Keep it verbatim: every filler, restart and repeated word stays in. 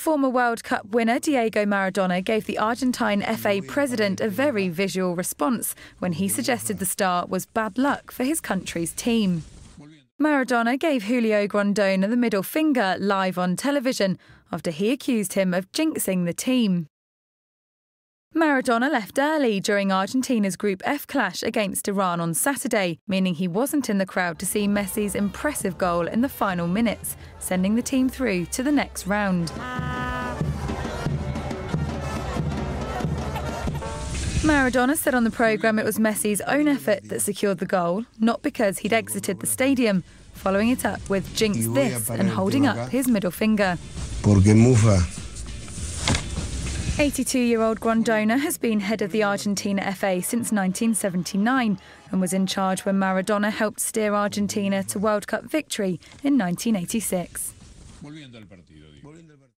Former World Cup winner Diego Maradona gave the Argentine F A president a very visual response when he suggested the star was bad luck for his country's team. Maradona gave Julio Grondona the middle finger live on television after he accused him of jinxing the team. Maradona left early during Argentina's Group F clash against Iran on Saturday, meaning he wasn't in the crowd to see Messi's impressive goal in the final minutes, sending the team through to the next round. Maradona said on the programme it was Messi's own effort that secured the goal, not because he'd exited the stadium, following it up with "jinx this" and holding up his middle finger. eighty-two-year-old Grondona has been head of the Argentina F A since nineteen seventy-nine and was in charge when Maradona helped steer Argentina to World Cup victory in nineteen eighty-six.